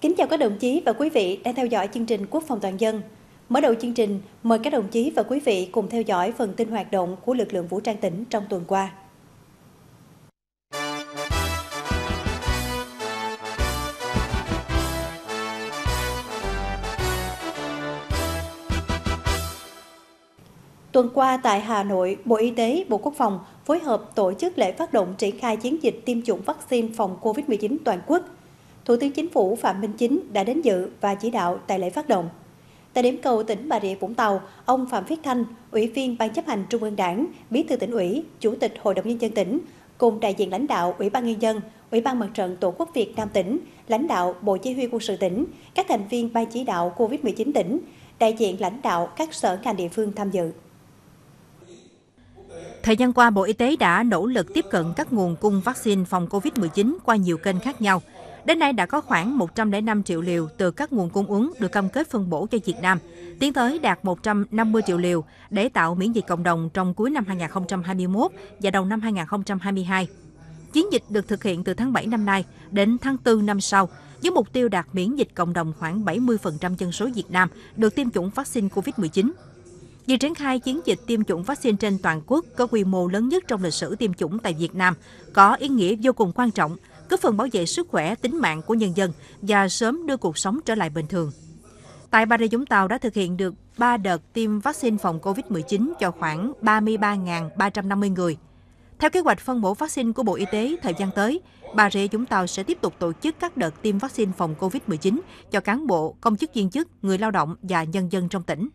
Kính chào các đồng chí và quý vị đang theo dõi chương trình Quốc phòng toàn dân. Mở đầu chương trình, mời các đồng chí và quý vị cùng theo dõi phần tin hoạt động của lực lượng vũ trang tỉnh trong tuần qua. Tuần qua tại Hà Nội, Bộ Y tế, Bộ Quốc phòng phối hợp tổ chức lễ phát động triển khai chiến dịch tiêm chủng vaccine phòng COVID-19 toàn quốc. Thủ tướng Chính phủ Phạm Minh Chính đã đến dự và chỉ đạo tại lễ phát động. Tại điểm cầu tỉnh Bà Rịa Vũng Tàu, ông Phạm Phước Thanh, Ủy viên Ban Chấp hành Trung ương Đảng, Bí thư Tỉnh ủy, Chủ tịch Hội đồng Nhân dân tỉnh, cùng đại diện lãnh đạo Ủy ban Nhân dân, Ủy ban Mặt trận Tổ quốc Việt Nam tỉnh, lãnh đạo Bộ Chỉ huy Quân sự tỉnh, các thành viên Ban chỉ đạo COVID-19 tỉnh, đại diện lãnh đạo các sở ngành địa phương tham dự. Thời gian qua, Bộ Y tế đã nỗ lực tiếp cận các nguồn cung vaccine phòng COVID-19 qua nhiều kênh khác nhau. Đến nay đã có khoảng 105 triệu liều từ các nguồn cung ứng được cam kết phân bổ cho Việt Nam, tiến tới đạt 150 triệu liều để tạo miễn dịch cộng đồng trong cuối năm 2021 và đầu năm 2022. Chiến dịch được thực hiện từ tháng 7 năm nay đến tháng 4 năm sau, với mục tiêu đạt miễn dịch cộng đồng khoảng 70% dân số Việt Nam được tiêm chủng vaccine COVID-19. Việc triển khai chiến dịch tiêm chủng vaccine trên toàn quốc có quy mô lớn nhất trong lịch sử tiêm chủng tại Việt Nam có ý nghĩa vô cùng quan trọng, góp phần bảo vệ sức khỏe, tính mạng của nhân dân và sớm đưa cuộc sống trở lại bình thường. Tại Bà Rịa Vũng Tàu đã thực hiện được 3 đợt tiêm vaccine phòng COVID-19 cho khoảng 33.350 người. Theo kế hoạch phân bổ vaccine của Bộ Y tế thời gian tới, Bà Rịa Vũng Tàu sẽ tiếp tục tổ chức các đợt tiêm vaccine phòng COVID-19 cho cán bộ, công chức viên chức, người lao động và nhân dân trong tỉnh.